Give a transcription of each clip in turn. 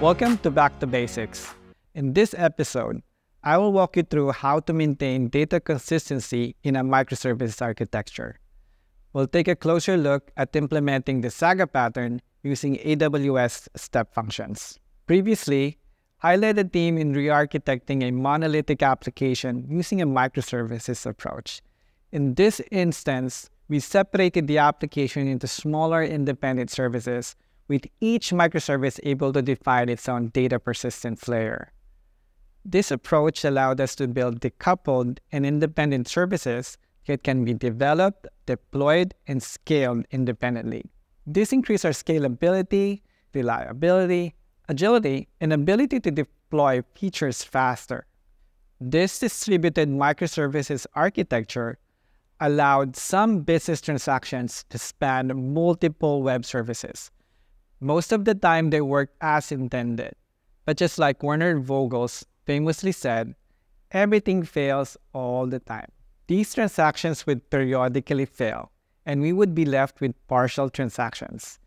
Welcome to Back to Basics. In this episode, I will walk you through how to maintain data consistency in a microservices architecture. We'll take a closer look at implementing the Saga pattern using AWS Step Functions. Previously, I led a team in re-architecting a monolithic application using a microservices approach. In this instance, we separated the application into smaller independent services, with each microservice able to define its own data persistence layer. This approach allowed us to build decoupled and independent services that can be developed, deployed, and scaled independently. This increased our scalability, reliability, agility, and ability to deploy features faster. This distributed microservices architecture allowed some business transactions to span multiple web services. Most of the time, they worked as intended. But just like Werner Vogels famously said, everything fails all the time. These transactions would periodically fail, and we would be left with partial transactions.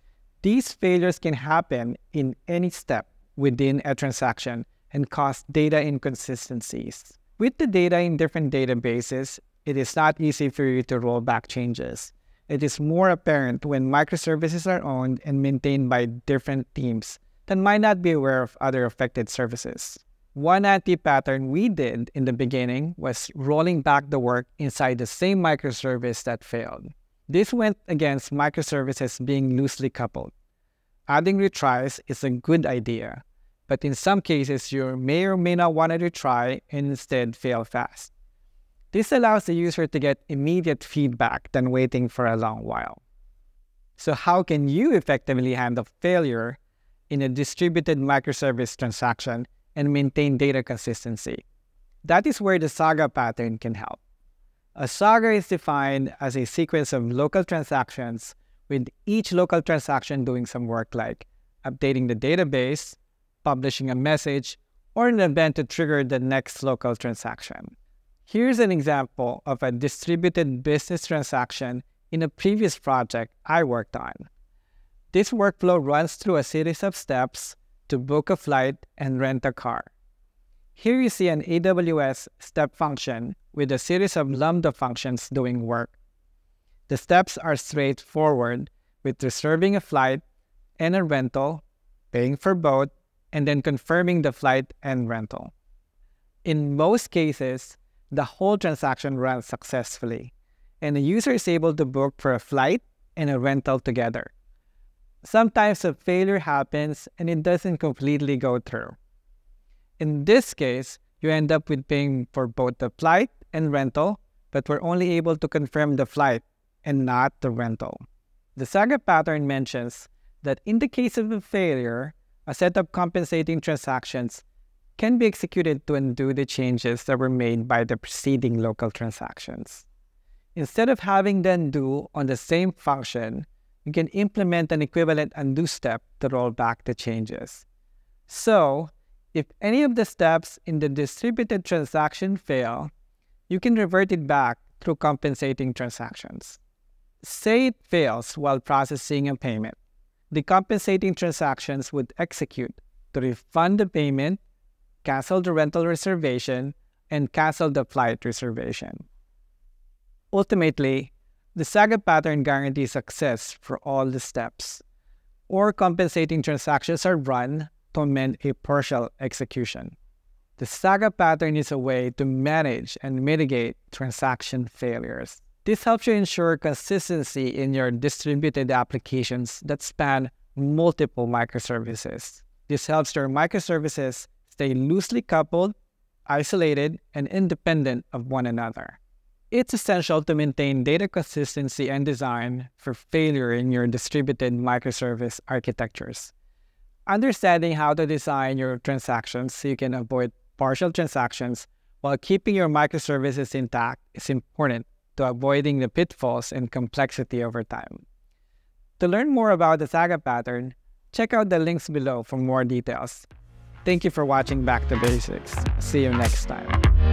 These failures can happen in any step within a transaction and cause data inconsistencies. With the data in different databases, it is not easy for you to roll back changes. It is more apparent when microservices are owned and maintained by different teams that might not be aware of other affected services. One anti-pattern we did in the beginning was rolling back the work inside the same microservice that failed. This went against microservices being loosely coupled. Adding retries is a good idea, but in some cases you may or may not want to retry and instead fail fast. This allows the user to get immediate feedback than waiting for a long while. So how can you effectively handle failure in a distributed microservice transaction and maintain data consistency? That is where the Saga pattern can help. A Saga is defined as a sequence of local transactions, with each local transaction doing some work like updating the database, publishing a message, or an event to trigger the next local transaction. Here's an example of a distributed business transaction in a previous project I worked on. This workflow runs through a series of steps to book a flight and rent a car. Here you see an AWS step function with a series of Lambda functions doing work. The steps are straightforward, with reserving a flight and a rental, paying for both, and then confirming the flight and rental. In most cases, the whole transaction runs successfully, and the user is able to book for a flight and a rental together. Sometimes a failure happens and it doesn't completely go through. In this case, you end up with paying for both the flight and rental, but we're only able to confirm the flight and not the rental. The Saga pattern mentions that in the case of a failure, a set of compensating transactions can be executed to undo the changes that were made by the preceding local transactions. Instead of having the undo on the same function, you can implement an equivalent undo step to roll back the changes. So, if any of the steps in the distributed transaction fail, you can revert it back through compensating transactions. Say it fails while processing a payment. The compensating transactions would execute to refund the payment, cancel the rental reservation, and cancel the flight reservation. Ultimately, the Saga pattern guarantees success for all the steps, or compensating transactions are run to amend a partial execution. The Saga pattern is a way to manage and mitigate transaction failures. This helps you ensure consistency in your distributed applications that span multiple microservices. This helps your microservices stay loosely coupled, isolated, and independent of one another. It's essential to maintain data consistency and design for failure in your distributed microservice architectures. Understanding how to design your transactions so you can avoid partial transactions while keeping your microservices intact is important to avoiding the pitfalls and complexity over time. To learn more about the Saga pattern, check out the links below for more details. Thank you for watching Back to Basics. See you next time.